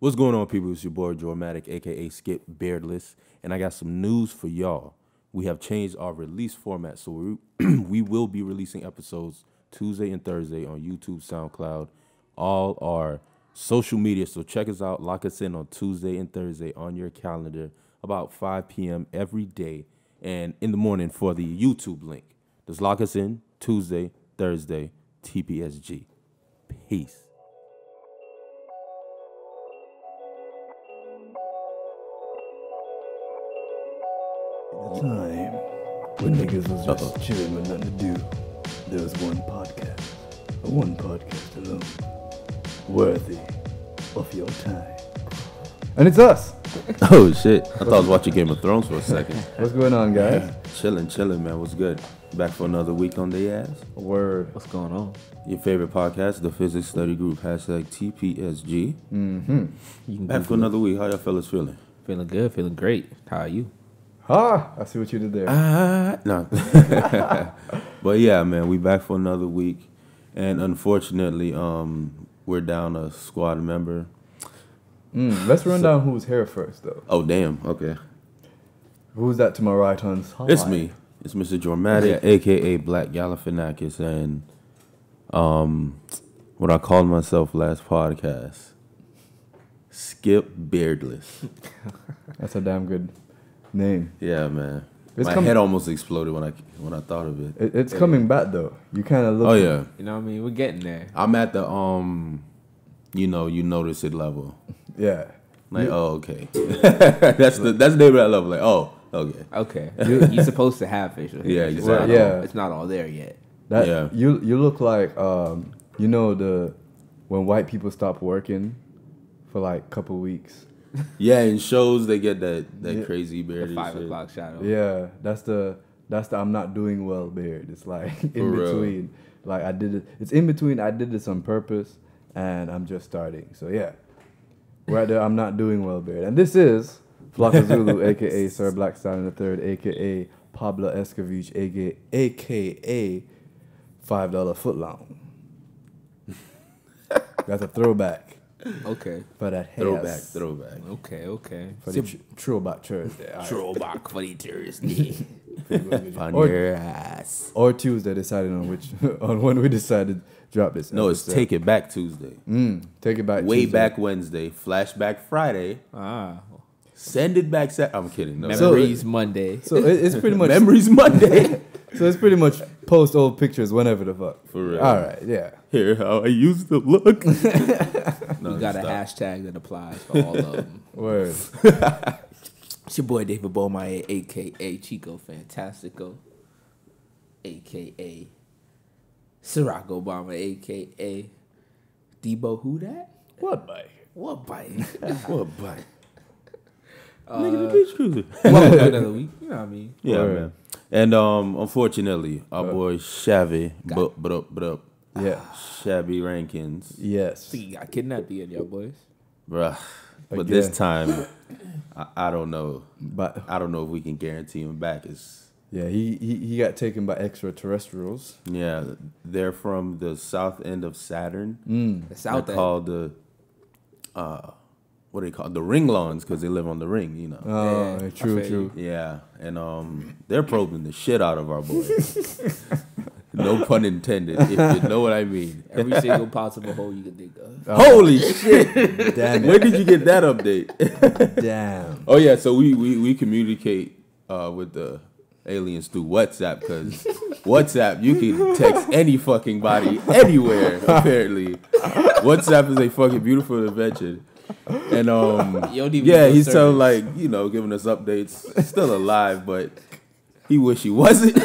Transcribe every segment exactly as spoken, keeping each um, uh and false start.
What's going on, people? It's your boy Dramatic, aka Skip Beardless, and I got some news for y'all. We have changed our release format, so we, we will be releasing episodes Tuesday and Thursday on YouTube, SoundCloud, all our social media. So check us out, lock us in on Tuesday and Thursday on your calendar, about five p m every day, and in the morning for the YouTube link. Just lock us in Tuesday, Thursday, T P S G. Peace. In a time when niggas was just Uh-oh. chilling with nothing to do, there was one podcast, one podcast alone, worthy of your time. And it's us. Oh, shit. I thought I was watching Game of Thrones for a second. What's going on, guys? Yeah. Chilling, chilling, man. What's good? Back for another week on the ass. Word. What's going on? Your favorite podcast, the Physics Study Group, hashtag T P S G. Mm-hmm. Back for another week. How y'all fellas feeling? Feeling good. Feeling great. How are you? Ah, I see what you did there. Uh, no. But, yeah, man, we back for another week. And, unfortunately, um, we're down a squad member. Mm, let's run so, down who's here first, though. Oh, damn. Okay. Who's that to my right on side? It's me. It's Mister Dramatic, a k a. Black Galifianakis, and um, what I called myself last podcast, Skip Beardless. That's a damn good name. Yeah, man. It's my head almost exploded when I when I thought of it. it it's yeah. coming back, though. You kind of look. Oh, yeah. You know what I mean? We're getting there. I'm at the, um, you know, you notice it level. Yeah. Like, you, oh, okay. that's the that's the name of that level. Like, oh, okay. Okay. You, you're supposed to have facial hair. Yeah, exactly. It's not, yeah. All, it's not all there yet. That, yeah. You you look like, um, you know, the when white people stop working for like a couple weeks. Yeah, in shows they get that, that yeah. crazy beard. The five o'clock shadow. Yeah, that's the that's the I'm not doing well beard. It's like in for between. Real. Like I did it. It's in between. I did this on purpose, and I'm just starting. So yeah. Right there, I'm not doing well, beard. And this is Flocka Zulu, a k a. Sir Black Stallion the Third, a k a. Pablo Escovich, a k a. five dollar Foot Long. That's a throwback. Okay. For that throwback, throwback. Okay, okay. For the throwback Thursday. Throwback for the Thursday. On your ass. Or Tuesday, decided on which, on when we decided. Drop this. No, episode. It's Take It Back Tuesday. Mm, take it back. Way Tuesday. Back Wednesday. Flashback Friday. Ah. Send it back. Sa I'm kidding. No. Memories so, Monday. So it, it's pretty much Memories Monday. So it's pretty much post old pictures whenever the fuck. For real. All right. Yeah. Here how I used to look. No, you got a hashtag that applies for all of them. Word. It's your boy David Beaumont, a k a. Chico Fantastico, a k a. Barack Obama, a k a. Debo who that? What bike? What bike? What bike? uh, Nigga, the beach cruiser. Welcome to another week. You know what I mean? Yeah, right. Man. And um, unfortunately, our uh, boy Shabby, but but but yeah, Shabby Rankins. Yes. So you got kidnapped again, y'all boys. Bruh. But again. This time, I, I don't know. But I don't know if we can guarantee him back. It's Yeah, he, he he got taken by extraterrestrials. Yeah, they're from the south end of Saturn. Mm, the south they're end. Called the, uh, what do they call the Ringlons, because they live on the ring, you know. Oh, yeah, true, true. You. Yeah, and um, they're probing the shit out of our boys. No pun intended, if you know what I mean. Every single possible hole you can think of. Oh. Holy shit! Damn it. Where did you get that update? Damn. Oh yeah, so we we we communicate uh with the aliens through WhatsApp, because WhatsApp, you can text any fucking body anywhere, apparently. WhatsApp is a fucking beautiful invention. And, um, yeah, he's telling, like, you know, giving us updates. Still alive, but he wish he wasn't.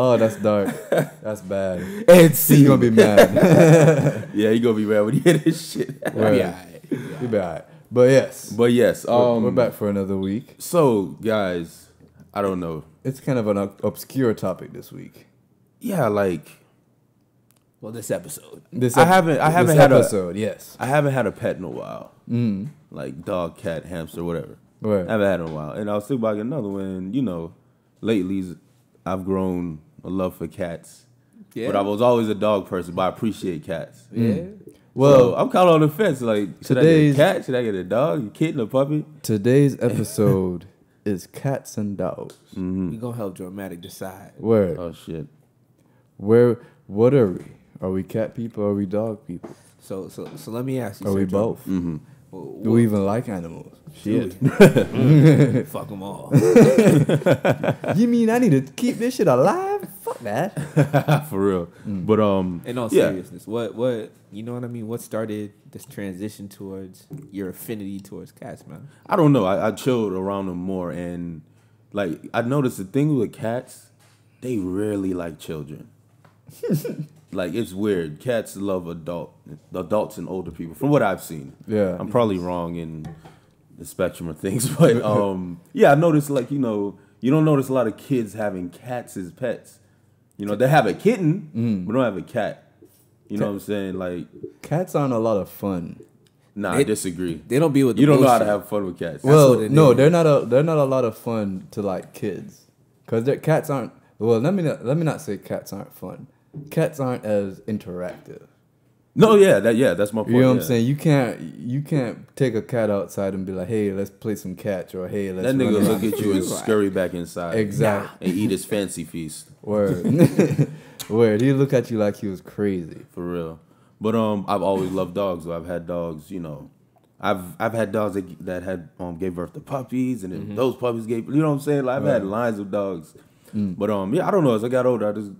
Oh, that's dark. That's bad. And see. He's going to be mad. Yeah, he's going to be mad when he hear this shit. Well, he'll be all right. He'll be all right. But, yes. But, yes. Um, we're, we're back for another week. So, guys, I don't know. It's kind of an obscure topic this week. Yeah, like, well, this episode. This ep I haven't. I haven't had episode. A, yes, I haven't had a pet in a while. Mm. Like dog, cat, hamster, whatever. Right. I haven't had it in a while, and I was thinking about another one. You know, lately I've grown a love for cats. Yeah. But I was always a dog person, but I appreciate cats. Yeah. Mm. Well, I'm kind of on the fence. Like, should today's, I get a cat? Should I get a dog? A kitten? A puppy? Today's episode is cats and dogs. Mm-hmm. We're going to help Dramatic decide. Where? Oh, shit. Where? What are we? Are we cat people or are we dog people? So so, so let me ask you. Are we both? Mm-hmm. Well, do we even like animals? Shit. Fuck them all. You mean I need to keep this shit alive? Fuck that. For real. Mm. But um in all yeah. seriousness, what what you know what I mean? What started this transition towards your affinity towards cats, man? I don't know. I, I chilled around them more, and like I noticed the thing with cats, they rarely like children. Like, it's weird. Cats love adult adults and older people, from what I've seen. Yeah. I'm probably wrong in the spectrum of things, but um, yeah, I noticed, like, you know, you don't notice a lot of kids having cats as pets. You know, they have a kitten, mm. but don't have a cat. You know what I'm saying? Like, cats aren't a lot of fun. Nah, they, I disagree. They don't be with the you don't bullshit. Know how to have fun with cats. Well, they no, they're not a they're not a lot of fun to like kids, because their cats aren't. Well, let me not, let me not say cats aren't fun. Cats aren't as interactive. No, yeah, that yeah, that's my point. You know what yeah. I'm saying? You can't you can't take a cat outside and be like, hey, let's play some catch, or hey, let's. That nigga look at you and scurry back inside. Exactly. And eat his fancy feast. Word. Word. He look at you like he was crazy. For real. But um, I've always loved dogs. Though. I've had dogs, you know. I've I've had dogs that that had um gave birth to puppies, and mm-hmm. those puppies gave, you know what I'm saying? Like, I've right. had lines of dogs. Mm. But um, yeah, I don't know. As I got older, I just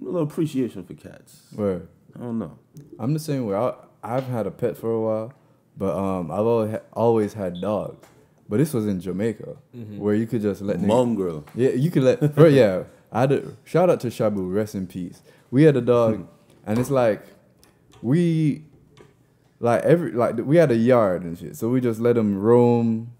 a little appreciation for cats. Word. I don't know. I'm the same way. I, I've had a pet for a while, but um, I've always, ha always had dogs. But this was in Jamaica, mm-hmm. where you could just let mom girl. Yeah, you could let. For, yeah, I did. Shout out to Shabu, rest in peace. We had a dog, and it's like we, like every like we had a yard and shit, so we just let him roam,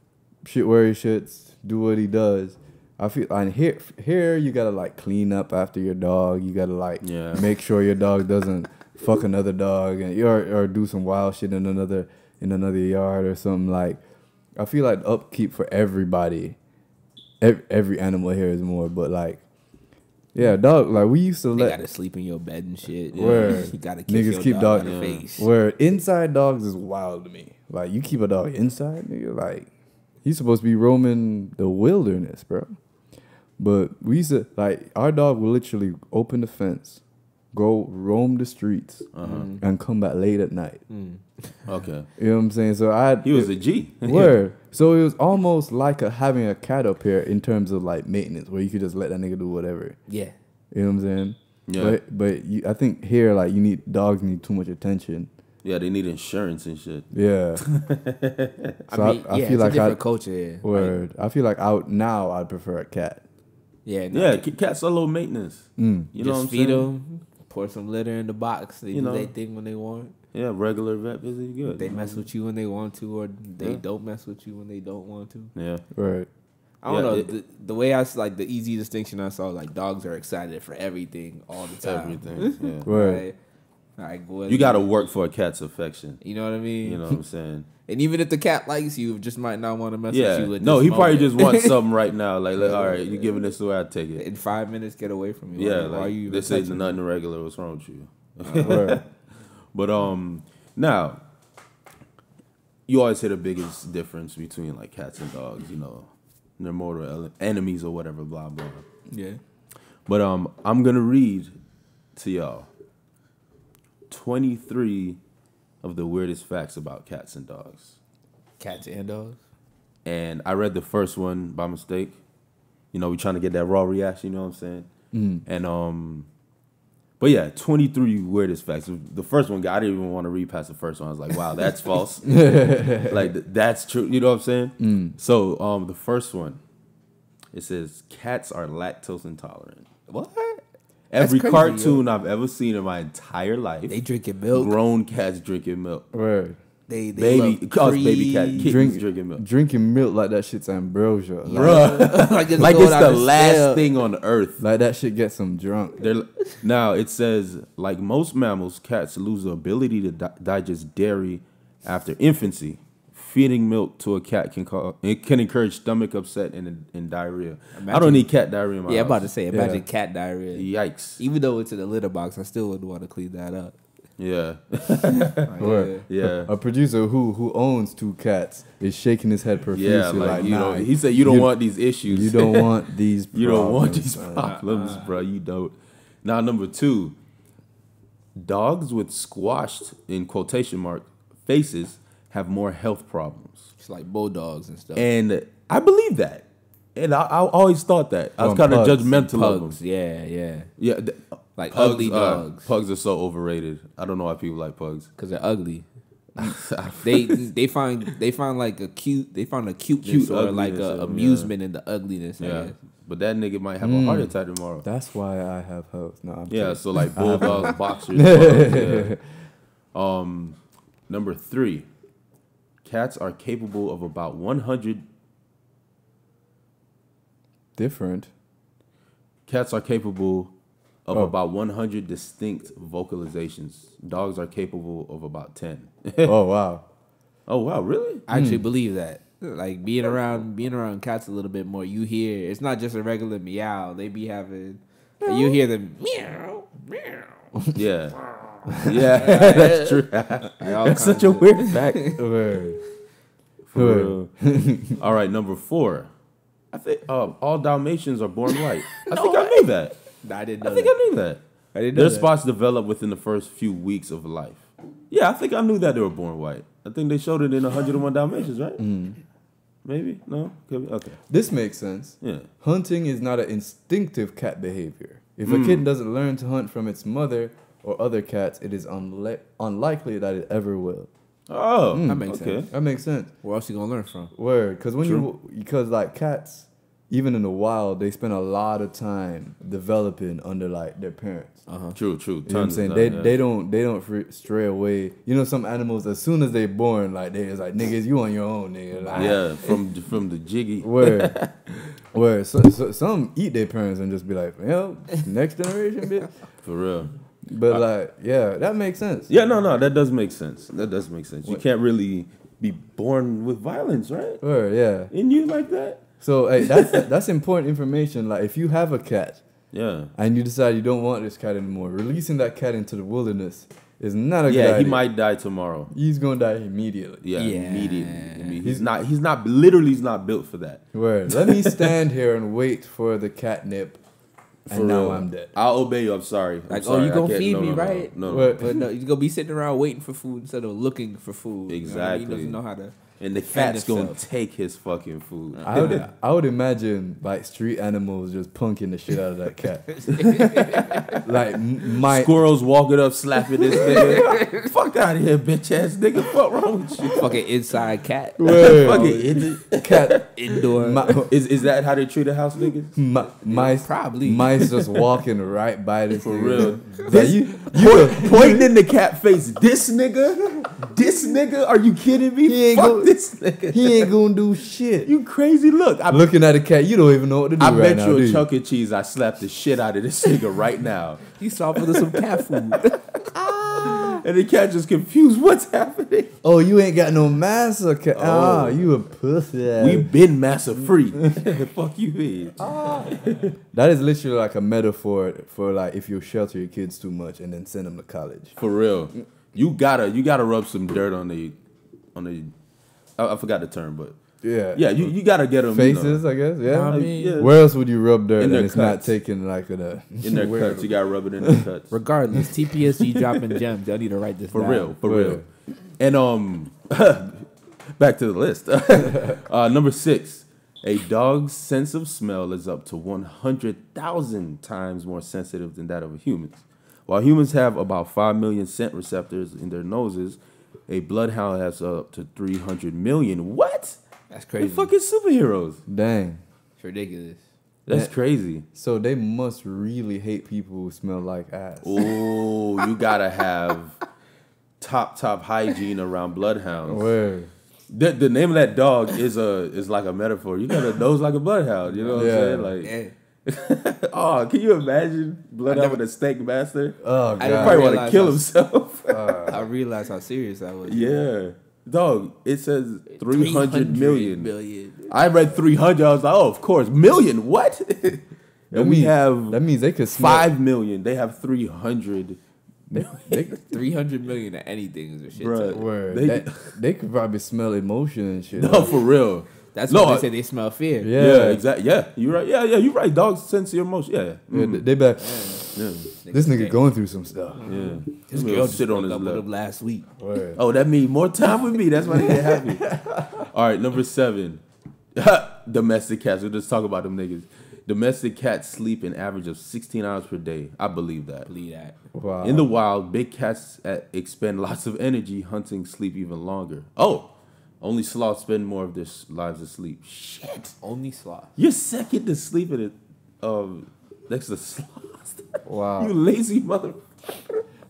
shit where he shits, do what he does. I feel and here here you gotta like clean up after your dog. You gotta like yeah. make sure your dog doesn't fuck another dog and or or do some wild shit in another in another yard or something. Like, I feel like upkeep for everybody, every, every animal here is more. But like, yeah, dog. Like we used to they let gotta sleep in your bed and shit. Yeah. Where you gotta kiss niggas your keep dog, dog in the yeah. face. Where inside dogs is wild to me. Like, you keep a dog inside, nigga. Like, he's supposed to be roaming the wilderness, bro. But we used to, like, our dog would literally open the fence, go roam the streets, uh-huh. and come back late at night. Mm. Okay. You know what I'm saying? So I... He was it, a G. Word. So it was almost like a, having a cat up here in terms of, like, maintenance, where you could just let that nigga do whatever. Yeah. You know what I'm saying? Yeah. But, but you, I think here, like, you need... Dogs need too much attention. Yeah, they need insurance and shit. Yeah. so I mean, I, I yeah, feel it's like a different I, culture, yeah. Word. Like, I feel like I would, now I'd prefer a cat. Yeah, no. yeah. Cats are low maintenance. Mm. You just know what I'm feed saying? Them, pour some litter in the box. They you do know. They thing when they want. Yeah, regular vet visit good. They mess with you when they want to, or they yeah. don't mess with you when they don't want to. Yeah, right. I don't yeah, know it, the, the way I like the easy distinction I saw. Like, dogs are excited for everything all the time. Everything. Yeah. right. right. Like, boy, you got to work for a cat's affection. You know what I mean? You know what I'm saying? And even if the cat likes you, just might not want to mess yeah. with you. At no, this he moment. Probably just wants something right now. Like, like all right, yeah. you're giving this away, I take it. In five minutes, get away from me. Yeah, like, like, you this isn't nothing regular. What's wrong with you? Uh, but um, now, you always hear the biggest difference between, like, cats and dogs. You know, they're mortal enemies or whatever, blah, blah. Yeah. But um, I'm going to read to y'all twenty-three of the weirdest facts about cats and dogs. Cats and dogs? And I read the first one by mistake. You know, we're trying to get that raw reaction, you know what I'm saying? Mm. And, um, but yeah, twenty-three weirdest facts. The first one, I didn't even want to read past the first one. I was like, wow, that's false. Like, that's true. You know what I'm saying? Mm. So, um, the first one, it says, cats are lactose intolerant. What? Every crazy, cartoon yo. I've ever seen in my entire life, they drinking milk. Grown cats drinking milk. Right. They, they baby, cause baby cat drink, drinking milk. Drinking milk like that shit's ambrosia, like, bruh. Like it's, like it's the last step. Thing on earth. Like that shit gets them drunk. They're, now it says, like most mammals, cats lose the ability to di digest dairy after infancy. Feeding milk to a cat can call, it can encourage stomach upset and, and diarrhea. Imagine, I don't need cat diarrhea in my Yeah, house. I'm about to say, imagine yeah. cat diarrhea. Yikes. Even though it's in a litter box, I still wouldn't want to clean that up. Yeah. Or, yeah. A producer who who owns two cats is shaking his head profusely. Yeah, like, like you nah, don't, he said you don't you, want these issues. You don't want these problems. You don't want these problems, uh, bro. You don't. Now, number two, dogs with squashed, in quotation mark, faces have more health problems. It's like bulldogs and stuff. And I believe that. And I, I always thought that. I was kind of judgmental of them. Yeah, yeah. Yeah. Like pugs, ugly dogs. Uh, pugs are so overrated. I don't know why people like pugs. Because they're ugly. they they find they find like a cute they find a cuteness cute or like a amusement yeah. in the ugliness. Yeah. But that nigga might have mm. a heart attack tomorrow. That's why I have hope. No, I'm yeah, kidding. So like bulldogs, boxers. Bulldogs, yeah. Um number three. Cats are capable of about one hundred different. Cats are capable of oh. about one hundred distinct vocalizations. Dogs are capable of about ten. Oh, wow. Oh, wow, really? I actually mm. believe that. Like, being around being around cats a little bit more, you hear, it's not just a regular meow. They be having, you hear them meow, meow. Yeah. Yeah, that's true. That's such a weird fact. For real. All right, number four. I think uh, all Dalmatians are born white. I no, think I knew that. I didn't know I think that. I knew that. I didn't know Their that. spots develop within the first few weeks of life. Yeah, I think I knew that they were born white. I think they showed it in one oh one Dalmatians, right? Mm. Maybe? No? Okay. This makes sense. Yeah. Hunting is not an instinctive cat behavior. If mm. a kitten doesn't learn to hunt from its mother or other cats, it is unli unlikely that it ever will. Oh, mm, that makes okay. sense. That makes sense. Where else you gonna learn from? Word, because when True. you because like cats, even in the wild, they spend a lot of time developing under like their parents. Uh huh. True, true. You know what I'm saying? Time, they yeah. they don't they don't stray away. You know, some animals as soon as they're born, like they is like niggas, you on your own, nigga. Like, yeah, from from the jiggy. Word, word. So, so some eat their parents and just be like, yo, next generation, bitch. For real. But, like, yeah, that makes sense. Yeah, no, no, that does make sense. That does make sense. You can't really be born with violence, right? Or, yeah. In you like that? So, hey, that's that's important information. Like, if you have a cat yeah, and you decide you don't want this cat anymore, releasing that cat into the wilderness is not a yeah, good idea. Yeah, he might die tomorrow. He's going to die immediately. Yeah, yeah. immediately. I mean, he's, he's not, he's not, literally he's not built for that. Word. Let me stand here and wait for the catnip. For and real. now I'm dead. I'll obey you. I'm sorry. I'm like, sorry. Oh, you gonna feed no, me, no, no, right? No, no. But no, you're gonna be sitting around waiting for food instead of looking for food. Exactly. You know, he doesn't know how to. And the cat's gonna take his fucking food. I would, I would imagine like street animals just punking the shit out of that cat. Like my squirrels walking up, slapping this nigga. Fuck out of here, bitch ass nigga. Fuck wrong with you? Fucking inside cat. Fucking in cat indoor. My, is is that how they treat a house niggas? My, mice probably. Mice just walking right by this. For nigga. real. This, like, you you point, pointing in the cat face. This nigga. This nigga. Are you kidding me? He ain't Fuck gonna, This nigga. He ain't gonna do shit. You crazy. Look, I'm looking at a cat. You don't even know what to do. I right bet now, you a Chuck E. Cheese. I slapped the shit out of this nigga right now. He saw for some cat food. ah. And the cat just confused. What's happening? Oh, you ain't got no massa cat. Oh, oh, you a pussy. We been massa free. Fuck you, bitch. Ah. That is literally like a metaphor for like if you shelter your kids too much and then send them to college. For real, you gotta you gotta rub some dirt on the on the. I forgot the term, but yeah, yeah, you, you gotta get them faces, you know. I guess. Yeah, I mean, yeah. Where else would you rub dirt? In their and it's cuts. Not taking like a in their cuts. You gotta rub it in their cuts. Regardless, T P S G dropping gems. Y'all need to write this for down. real, for Word. real. And um, back to the list. uh, number six, a dog's sense of smell is up to one hundred thousand times more sensitive than that of a human's. While humans have about five million scent receptors in their noses. A bloodhound has up to three hundred million. What? That's crazy. They're fucking superheroes. Dang. It's ridiculous. That's that, crazy. So they must really hate people who smell like ass. Oh, you gotta have top, top hygiene around bloodhounds. Word. The, the name of that dog is a is like a metaphor. You got a nose like a bloodhound. You know what yeah. I'm saying? Like. Yeah. Oh, can you imagine bloodhound with a steak master? Oh, God. I probably want to kill himself. uh, I realized how serious I was. Yeah. Dog, it says three hundred million. I read three hundred. I was like, oh, of course. Million? What? And that we means, have. That means they could smell. five million. They have three hundred three hundred million at anything is a shit ton. Word. They, that, they could probably smell emotion and shit. No, like, for real. That's no, what they I, say. They smell fear. Yeah, yeah, exactly. Yeah, you right. Yeah, yeah, you right. Dogs sense your emotion. Yeah, yeah, mm. they back. Yeah. This nigga going through some stuff. Yeah, this girl shit on his lap last week. Word. Oh, that means more time with me. That's why they get happy. All right, number seven. Domestic cats. We'll just talk about them niggas. Domestic cats sleep an average of sixteen hours per day. I believe that. Believe that. Wow. In the wild, big cats expend lots of energy hunting, sleep even longer. Oh, only sloths spend more of their lives asleep. Shit. Only sloths. You're second to sleep at it, um, next to sloths. Wow. You lazy motherfucker.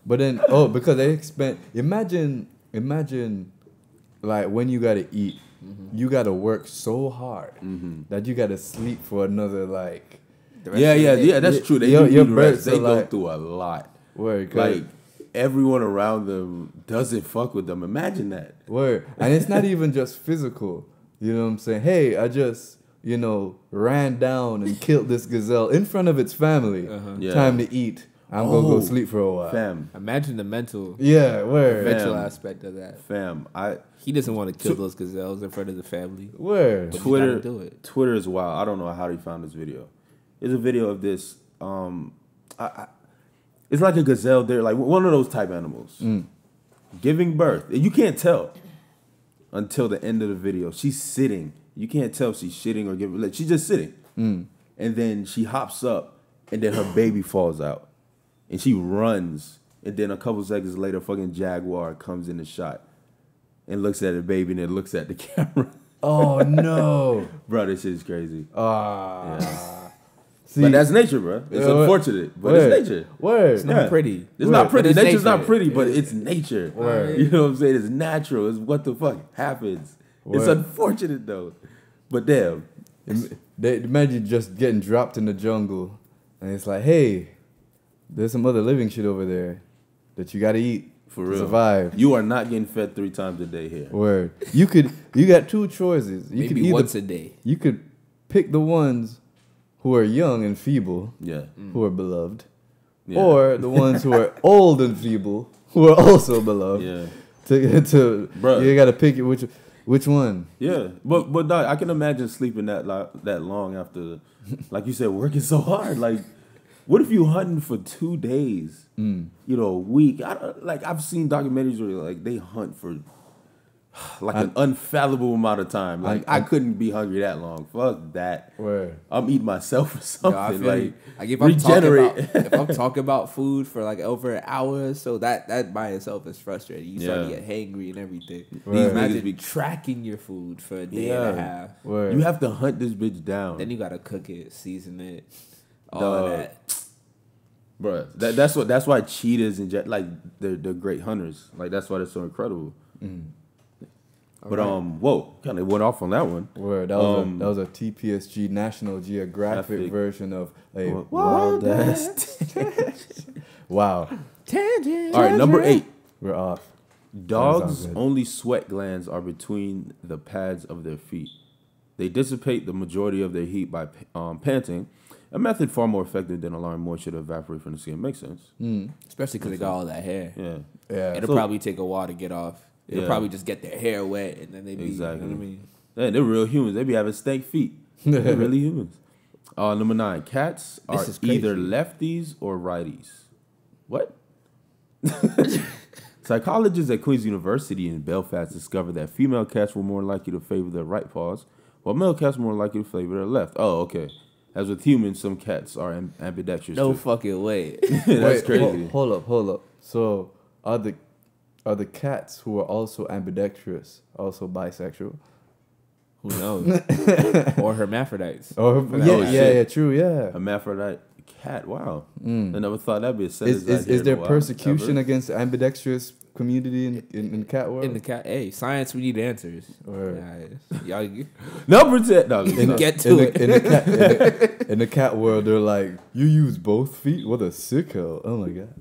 But then, oh, because they expend. Imagine, imagine, like when you gotta eat. Mm-hmm. You gotta work so hard mm-hmm. that you gotta sleep for another like. Yeah, yeah, yeah. That's true. They your, your birds, they go like, through a lot. Word, like everyone around them doesn't fuck with them. Imagine that. Word, and it's not even just physical. You know what I'm saying? Hey, I just you know ran down and killed this gazelle in front of its family. Uh-huh. Yeah. Time to eat. I'm oh, gonna go sleep for a while. Fam, imagine the mental, yeah, word, mental aspect of that. Fam, I he doesn't want to kill those gazelles in front of the family. Word, Twitter, do it. Twitter is wild. I don't know how he found this video. It's a video of this. Um, I, I, it's like a gazelle. They're like one of those type animals mm. giving birth. You can't tell until the end of the video. She's sitting. You can't tell if she's shitting or giving. Like, she's just sitting, mm. and then she hops up, and then her baby falls out. And she runs, and then a couple seconds later, fucking jaguar comes in the shot, and looks at the baby, and then looks at the camera. Oh no, bro, this shit is crazy. Ah, uh, yeah. But that's nature, bro. It's yeah, unfortunate, but word. It's nature. Word, it's not yeah. pretty. It's word. Not pretty. It's Nature's nature. Not pretty, but it's nature. Word. You know what I'm saying? It's natural. It's what the fuck happens. Word. It's unfortunate though, but damn. They imagine just getting dropped in the jungle, and it's like, hey. There's some other living shit over there that you gotta eat for real. To survive. You are not getting fed three times a day here. Word. You could. You got two choices. You Maybe could either, once a day. You could pick the ones who are young and feeble. Yeah. Mm. Who are beloved, yeah. or the ones who are old and feeble who are also beloved. Yeah. To to Bruh. You gotta pick which which one. Yeah, but but dog, I can imagine sleeping that that long after, like you said, working so hard like. What if you hunting for two days, mm. you know, a week? I, like, I've seen documentaries where, like, they hunt for, like, I, an unfathomable amount of time. Like, I, I couldn't be hungry that long. Fuck that. Where? I'm eating myself or something. Yo, I like, like, if regenerate. I'm about, if I'm talking about food for, like, over an hour or so, that, that by itself is frustrating. You start yeah. to get hangry and everything. These niggas be tracking your food for a day yeah. and a half. Where? You have to hunt this bitch down. Then you got to cook it, season it. All of that, bro. That, that's what. That's why cheetahs and jet, like they're they're great hunters. Like that's why they're so incredible. Mm. But right. um, whoa, kind of went off on that one. Word, that was um, a, that was a T P S G National Geographic think, version of a what? Wild ass. Wow. Tangent. All right, number eight. We're off. Dogs only sweat glands are between the pads of their feet. They dissipate the majority of their heat by um, panting. A method far more effective than allowing moisture to evaporate from the skin. Makes sense. Mm. Especially because they got all that hair. Yeah. yeah. It'll so, probably take a while to get off. It'll yeah. probably just get their hair wet and then they be, exactly. you know what I mean? Yeah, they're real humans. They be having stank feet. They're really humans. Uh, number nine. Cats this are is either lefties or righties. What? Psychologists at Queen's University in Belfast discovered that female cats were more likely to favor their right paws, while male cats were more likely to favor their left. Oh, okay. As with humans, some cats are ambidextrous. No too. Fucking way. That's Wait, crazy. Hold, hold up, hold up. So are the are the cats who are also ambidextrous also bisexual? Who knows? Or hermaphrodites? Or her, yeah, yeah, yeah, yeah, true, yeah. Hermaphrodite cat. Wow, mm. I never thought that'd be a sentence. Is, is, is there persecution ever? Against the ambidextrous community in, in in cat world? In the cat, hey, science, we need answers. Y'all, number ten. No, in, get to in it. The, in, the cat, in, the, in the cat world, they're like, you use both feet? What a sicko! Oh my god,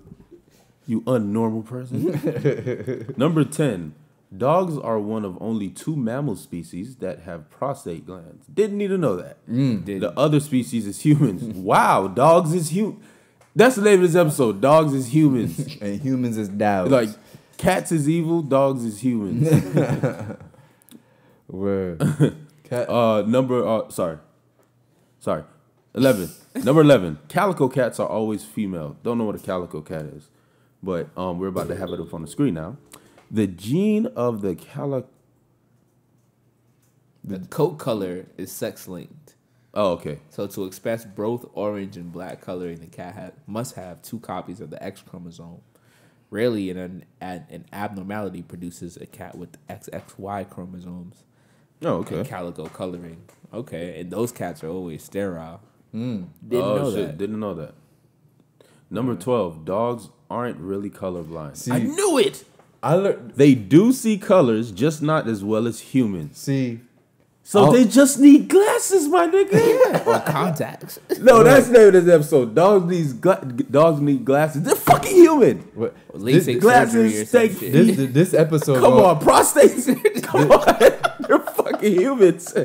you unnormal person. Number ten. Dogs are one of only two mammal species that have prostate glands. Didn't need to know that. Mm, the other species is humans. Wow, dogs is human. That's the name of this episode. Dogs is humans. And humans is dogs. Like, cats is evil, dogs is humans. Word. Cat. Uh, number, uh, sorry. Sorry. eleven. Number eleven. Calico cats are always female. Don't know what a calico cat is. But um, we're about to have it up on the screen now. The gene of the calico... The coat color is sex-linked. Oh, okay. So to express both orange and black coloring, the cat ha must have two copies of the X chromosome. Rarely an, an, an abnormality produces a cat with X X Y chromosomes. Oh, okay. And calico coloring. Okay, and those cats are always sterile. Mm. Didn't oh, know shit. that. Didn't know that. Number twelve, dogs aren't really colorblind. See, I knew it! I learned they do see colors, just not as well as humans. See... So I'll, they just need glasses, my nigga. Or contacts. No, right. That's the name of this episode. Dogs need gla dogs need glasses. They're fucking human. What? Well, this, glasses take this, this episode. Come on, prostates. Come on, they're fucking humans.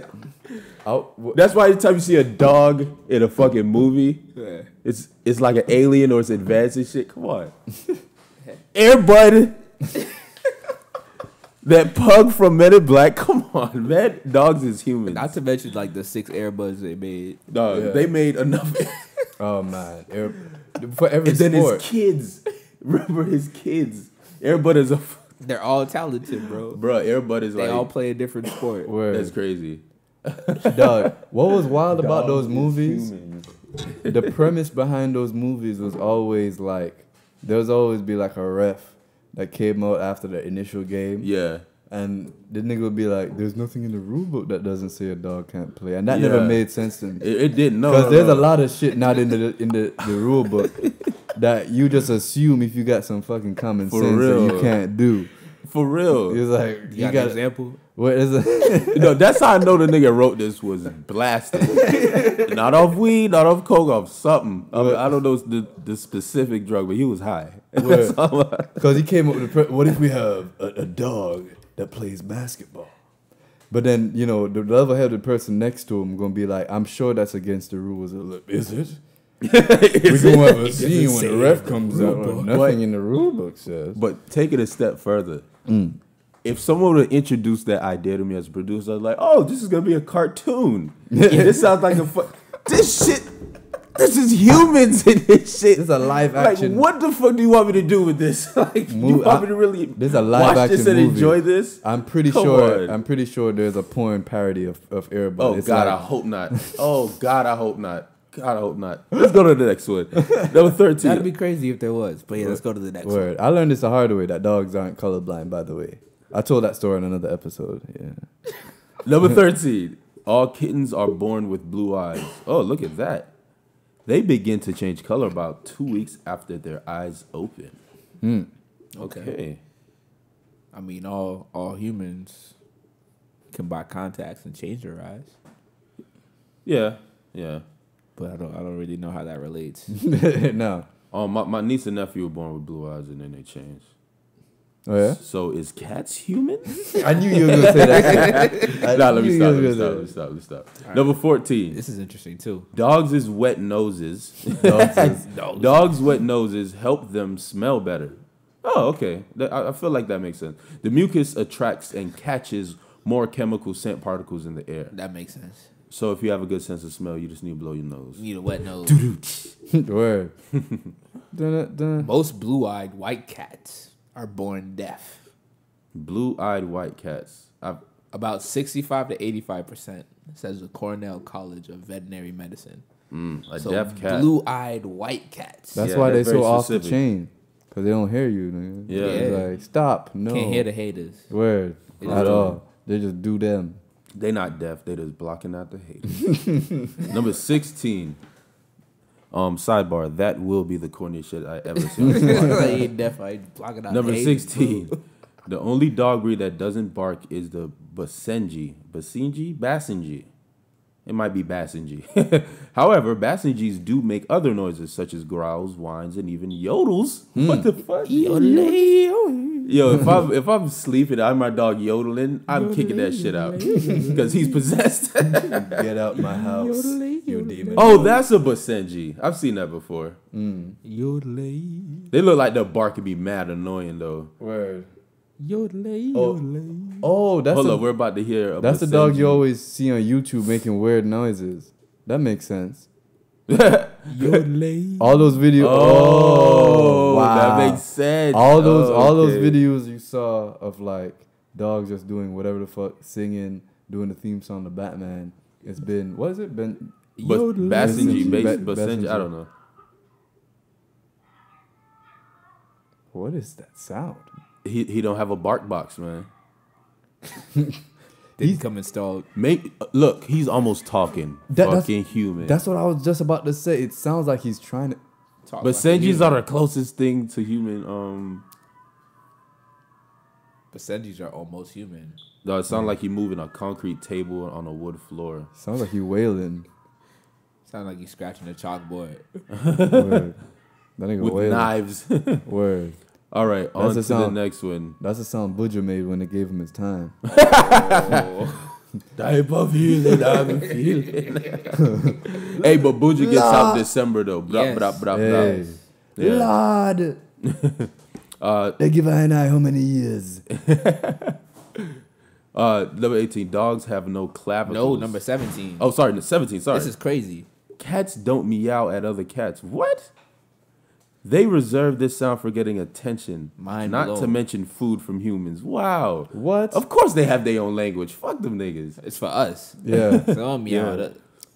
I'll, that's why anytime you see a dog in a fucking movie, yeah. it's it's like an alien or it's advanced and shit. Come on, Air Bud. That pug from Men in Black, come on, man. Dogs is humans. Not to mention like the six Air Buds they made. No, yeah. They made enough. Oh man, Air, for every and sport. Then his kids. Remember his kids. Air Bud is a. They're all talented, bro. Bro, Air Bud is they like. They all play a different sport. Word. That's crazy. Dog, what was wild Dog about those movies? Human. The premise behind those movies was always like there was always be like a ref. That came out after the initial game. Yeah. And the nigga would be like, there's nothing in the rule book that doesn't say a dog can't play. And that yeah. never made sense to me. It, it didn't, no. Because no, there's no. a lot of shit not in the in the, the rule book that you just assume if you got some fucking common For sense real. that you can't do. For real. He was like, you, you got, got an example? What is it? No, that's how I know the nigga wrote this was blasted. Not off weed, not off coke, off something. I, mean, I don't know the, the specific drug, but he was high. Because he came up with, the what if we have a, a dog that plays basketball? But then, you know, the level-headed person next to him going to be like, I'm sure that's against the rules. Is it? Is we going to have a scene when the ref comes out or nothing but, in the rule book says. But take it a step further. Mm. If someone would introduce that idea to me as a producer, I'd like, oh, this is going to be a cartoon. This sounds like a fuck. This shit, this is humans in this shit. This is a live action. Like, what the fuck do you want me to do with this? Like, Mo you want I, me to really this a live watch action this and movie. enjoy this? I'm pretty Come sure on. I'm pretty sure there's a porn parody of, of Air Bud. Oh, it's God, like, I hope not. Oh, God, I hope not. God, I hope not. Let's go to the next one. Number thirteen. That'd be crazy if there was. But yeah, Word. let's go to the next Word. one. I learned this the hard way, that dogs aren't colorblind, by the way. I told that story in another episode. Yeah. Number thirteen. All kittens are born with blue eyes. Oh, look at that. They begin to change color about two weeks after their eyes open. Hmm. Okay. okay. I mean, all all humans can buy contacts and change their eyes. Yeah. Yeah. But I don't. I don't really know how that relates. No. Oh, um, my my niece and nephew were born with blue eyes, and then they changed. Oh yeah. So is cats human? I knew you were gonna say that. Nah, let me stop. Let me stop. Let me stop. Let me stop. Right. Number fourteen. This is interesting too. Dogs is wet noses. Dogs, is, dogs. Dogs wet noses help them smell better. Oh, okay. I, I feel like that makes sense. The mucus attracts and catches more chemical scent particles in the air. That makes sense. So if you have a good sense of smell, you just need to blow your nose. You need a wet nose. Word. Most blue-eyed white cats are born deaf. Blue-eyed white cats. I've About sixty-five to eighty-five percent, says the Cornell College of Veterinary Medicine. Mm, a so deaf cat. Blue-eyed white cats. That's yeah, why they're so off the chain. Because they don't hear you. Man. Yeah. It's yeah. like, stop. No. Can't hear the haters. Word. At all. They just do them. They not deaf. They just blocking out the hate. Number sixteen. Um, sidebar. That will be the corniest shit I ever seen. I ain't deaf. I ain't blocking out Number the hate. Number sixteen. The only dog breed that doesn't bark is the Basenji. Basenji? Basenji. It might be Basenji. However, Basenjis do make other noises such as growls, whines, and even yodels. Mm. What the fuck? Yodel. Yo, if I'm if I'm sleeping, I'm my dog yodeling. I'm yodeling, kicking that shit out because he's possessed. Get out my house, yodeling, you demon. Oh, yodeling. That's a Basenji. I've seen that before. Mm. Yodeling. They look like the bark could be mad annoying though. Word. Yodeling, yodeling. Oh, oh that's hold a, up. We're about to hear. A that's Basenji. The dog you always see on YouTube making weird noises. That makes sense. All those videos. Oh, oh wow. That makes sense. All those, oh, okay. all those videos you saw of like dogs just doing whatever the fuck, singing, doing the theme song to Batman. It's been what is it? Been Basenji, Basenji. I don't know. What is that sound? He he don't have a bark box, man. He's come installed. Make look, he's almost talking. That, Fucking that's, human. That's what I was just about to say. It sounds like he's trying to talk. But like Senji's are the closest thing to human. Um, but Senji's are almost human. No, it sounds yeah. like he's moving a concrete table on a wood floor. Sounds like he's wailing. Sounds like he's scratching a chalkboard. Word. That nigga with wailing. Knives. Word. All right, on to the next one. That's the sound Budja made when they gave him his time. Oh. Type of healing I'm feeling. Hey, but Budja gets out December, though. Blah, yes. blah, blah, blah. Hey. Yeah. Lord. uh, they give I and I how many years? uh, number eighteen, dogs have no clavicles. No, number seventeen. Oh, sorry, seventeen, sorry. This is crazy. Cats don't meow at other cats. What? They reserve this sound for getting attention, Mind not blown. to mention food from humans. Wow. What? Of course they have their own language. Fuck them niggas. It's for us. Yeah. So I'm yeah.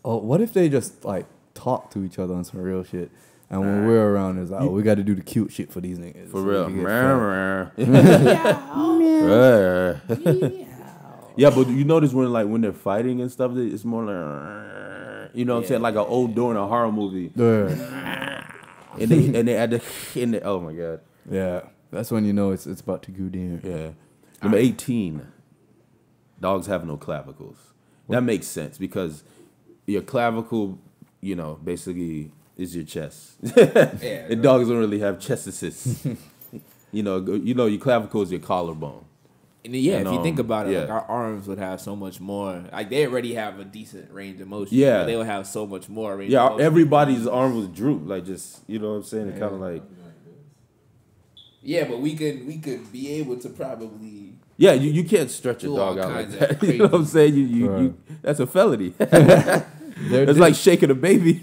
Oh, what if they just like talk to each other on some real shit? And nah. when we're around, it's like, oh, we got to do the cute shit for these niggas. For real. Meow. Meow. Yeah, but you notice when like when they're fighting and stuff, it's more like, you know what yeah. I'm saying? Like an old door in a horror movie. Yeah. And they and they add the in the oh my god. Yeah. That's when you know it's it's about to go down. Yeah. Number eighteen. Dogs have no clavicles. What? That makes sense because your clavicle, you know, basically is your chest. Yeah, and dogs don't really have chest assists. you know, you know your clavicle is your collarbone. And yeah, and, if you um, think about it, yeah. like our arms would have so much more. Like they already have a decent range of motion. Yeah, but they would have so much more range. Yeah, of motion. Everybody's arm was drooped. Like just you know what I'm saying. It kind of like. Yeah, but we could we could be able to probably. Yeah, you, you can't stretch a dog out like that. You know what I'm saying? You you, you that's a felony. It's like shaking a baby.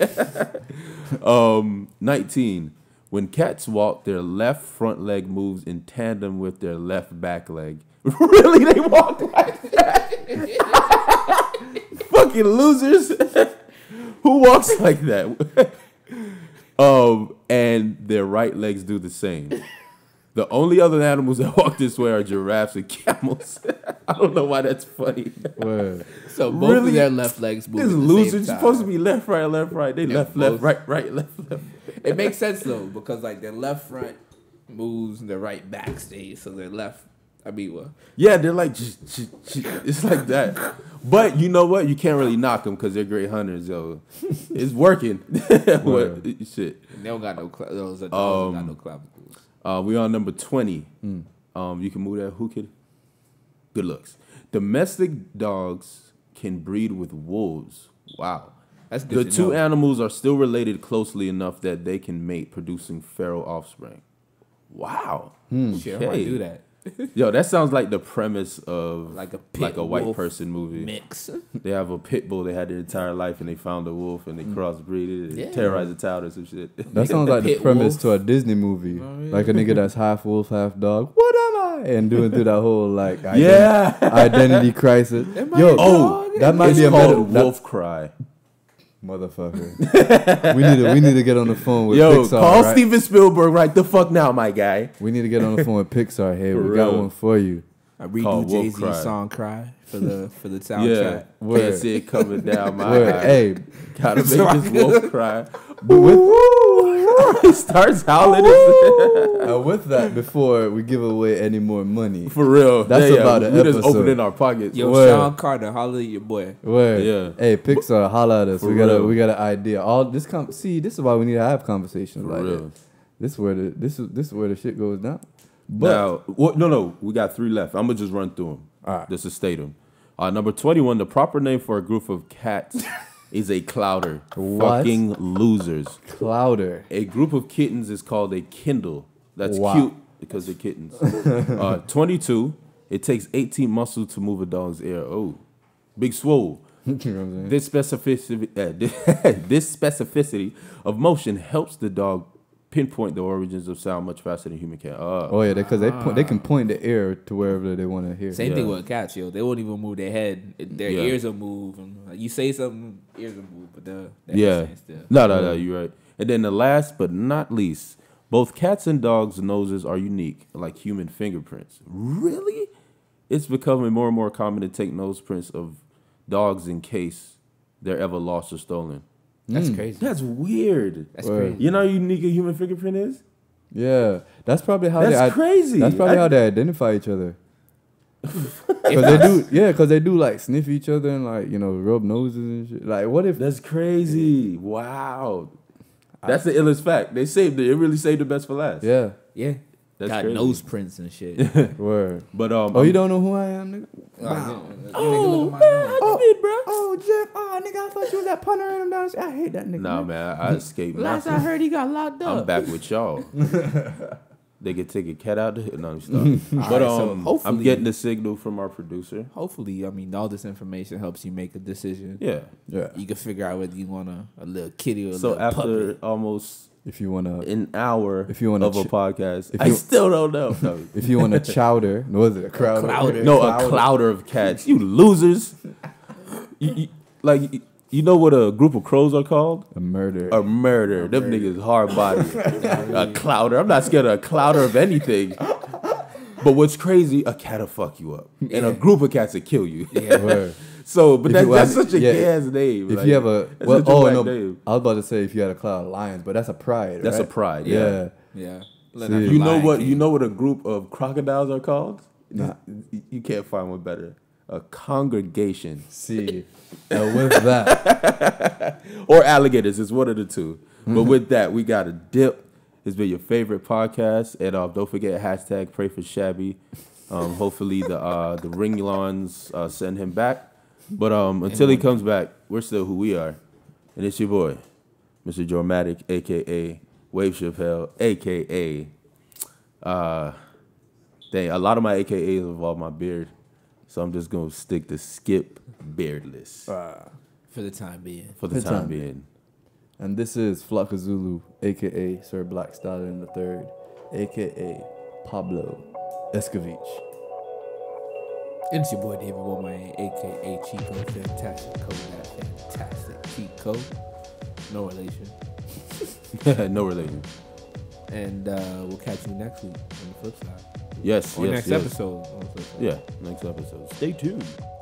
um, nineteen. When cats walk, their left front leg moves in tandem with their left back leg. Really, they walk like that? Fucking losers! Who walks like that? um, and their right legs do the same. The only other animals that walk this way are giraffes and camels. I don't know why that's funny. Word. So both really? of their left legs move. This loser's supposed to be left, right, left, right. They and left, left, right, right, left, left. It makes sense though because like their left front moves and their right back stays. So their left. I mean, what? Yeah, they're like, sh sh sh it's like that. But you know what? You can't really knock them because they're great hunters, yo. It's working. what? Shit. They don't got no, cla those, those um, got no clavicles. Uh, we on number twenty. Mm. Um, you can move that. Who could? Good looks. Domestic dogs can breed with wolves. Wow. That's good the to two know. animals are still related closely enough that they can mate, producing feral offspring. Wow. Mm. Okay. Shit, I might do that. Yo, that sounds like the premise of like a pit like a white person movie. Mix. They have a pit bull they had their entire life, and they found a wolf, and they crossbreed it, yeah. terrorized the town or some shit. That sounds like the premise wolf. to a Disney movie, oh, yeah. like a nigga that's half wolf, half dog. What am I? And doing through that whole like ident yeah identity crisis. Am I Yo, oh, that might it's be a better wolf cry. Motherfucker, we need to we need to get on the phone with Yo, Pixar. Yo, call right? Steven Spielberg right the fuck now, my guy. We need to get on the phone with Pixar. Hey, for we real. got one for you. I redo Jay Z's song "Cry" for the for the soundtrack. Yeah, fancy it coming down my Word. eye. Hey, gotta make this wolf cry. But with he starts howling. And with that, before we give away any more money, for real, that's yeah, about yeah. an we episode. We just opening our pockets. Yo, Word. Sean Carter, holla at your boy. Word. Yeah. Hey, Pixar, holla at us. For we got a we got an idea. All this com see, this is why we need to have conversations for like real. This. This is where the this is this is where the shit goes down. But now, what, no, no, we got three left. I'm going to just run through them. All right. Just to state them. Uh, number twenty-one, the proper name for a group of cats is a clowder. What? Fucking losers. Clowder. A group of kittens is called a kindle. That's wow. cute because they're kittens. uh, twenty-two, it takes eighteen muscles to move a dog's ear. Oh, Big Swole. This specificity, uh, this specificity of motion helps the dog pinpoint the origins of sound much faster than human can. Uh, oh yeah, because they po they can point the ear to wherever they want to hear. Same yeah. thing with cats, yo. They won't even move their head; their yeah. ears will move. And, like, you say something, ears will move, but the yeah, still. no, no, no, you're right. And then the last but not least, both cats and dogs' noses are unique, like human fingerprints. Really, it's becoming more and more common to take nose prints of dogs in case they're ever lost or stolen. That's mm. crazy. That's weird. That's Word. crazy. You know how unique a human fingerprint is? Yeah. That's probably how that's they... That's crazy. That's probably I, how they identify each other. Cause they do, yeah, because they do, like, sniff each other and, like, you know, rub noses and shit. Like, what if... That's crazy. Yeah. Wow. That's I, the illest fact. They saved it. It really saved the best for last. Yeah. Yeah. That's Got crazy. nose prints and shit. Word. But, um... Oh, you don't know who I am, nigga? Wow. Oh, man. Oh, bit, bro. Oh, Jeff. Oh, nigga, I thought you was that punter in him down. I hate that nigga. Nah, man. I, I escaped. Last I heard, he got locked up. I'm back with y'all. They could take a cat out the No, I'm sorry. But right, um, so I'm getting the signal from our producer. Hopefully, I mean, all this information helps you make a decision. Yeah. Yeah. You can figure out whether you want a, a little kitty or a so little puppy. So after almost... If you want to an hour if you want of a podcast, if you, I still don't know. No. If you want a chowder, no, is it a crowder? Clouder. No, clouder. a clouder of cats. You losers. you, you, like you, you know what a group of crows are called? A murder. A murder. A Them murder. niggas hard body. A clouder. I'm not scared of a clouder of anything. But what's crazy? A cat'll fuck you up, yeah. and a group of cats will kill you. Yeah. So, but that, you, that's such a yeah, gay-ass name. If like, you have a, well, oh, no, name. I was about to say if you had a cloud of lions, but that's a pride, That's right? a pride, yeah. Yeah. yeah. See, you know what? King. You know what a group of crocodiles are called? Nah. You can't find one better. A congregation. See, now with that. Or alligators. It's one of the two. But with that, we got a dip. It's been your favorite podcast. And uh, don't forget, hashtag pray for Shabby. Um, hopefully the, uh, the Ringlons uh, send him back. But um, until he comes back, we're still who we are. And it's your boy, Mister Jormatic, a k a. Wave Chappelle, a k a. Uh, dang, a lot of my A K As involve my beard, so I'm just going to stick to Skip Beardless. Uh, for the time being. For the, for the time, time being. And this is Flocka Zulu, a k a. Sir Black Stallion the third, a k a. Pablo Escovich. It's your boy David Womack, a k a. Chico. Fantastic code, that fantastic Chico. No relation. No relation. And uh, we'll catch you next week on the flip side. Yes, or yes, next yes. episode on the flip side. Yeah, next episode. Stay tuned.